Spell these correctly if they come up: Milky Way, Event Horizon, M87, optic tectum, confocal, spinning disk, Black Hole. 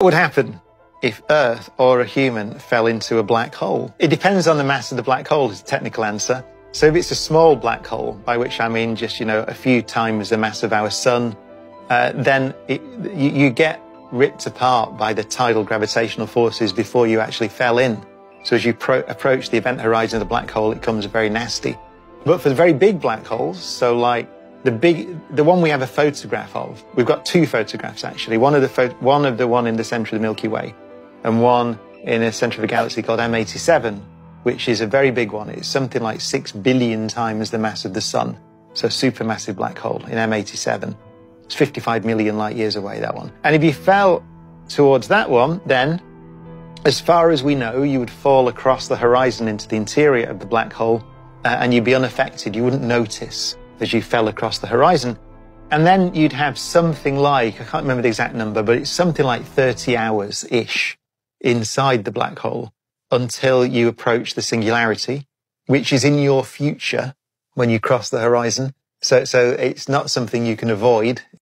What would happen if Earth or a human fell into a black hole? It depends on the mass of the black hole is the technical answer. So if it's a small black hole, by which I mean just, a few times the mass of our sun, then you get ripped apart by the tidal gravitational forces before you actually fell in. So as you approach the event horizon of the black hole, it becomes very nasty. But for the very big black holes, so like the one we have a photograph of. We've got two photographs actually. One in the centre of the Milky Way, and one in the centre of a galaxy called M87, which is a very big one. It's something like 6 billion times the mass of the sun. So supermassive black hole in M87. It's 55 million light years away, that one. And if you fell towards that one, then, as far as we know, you would fall across the horizon into the interior of the black hole, and you'd be unaffected. You wouldn't notice as you fell across the horizon. And then you'd have something like, I can't remember the exact number, but it's something like 30 hours-ish inside the black hole until you approach the singularity, which is in your future when you cross the horizon. So it's not something you can avoid.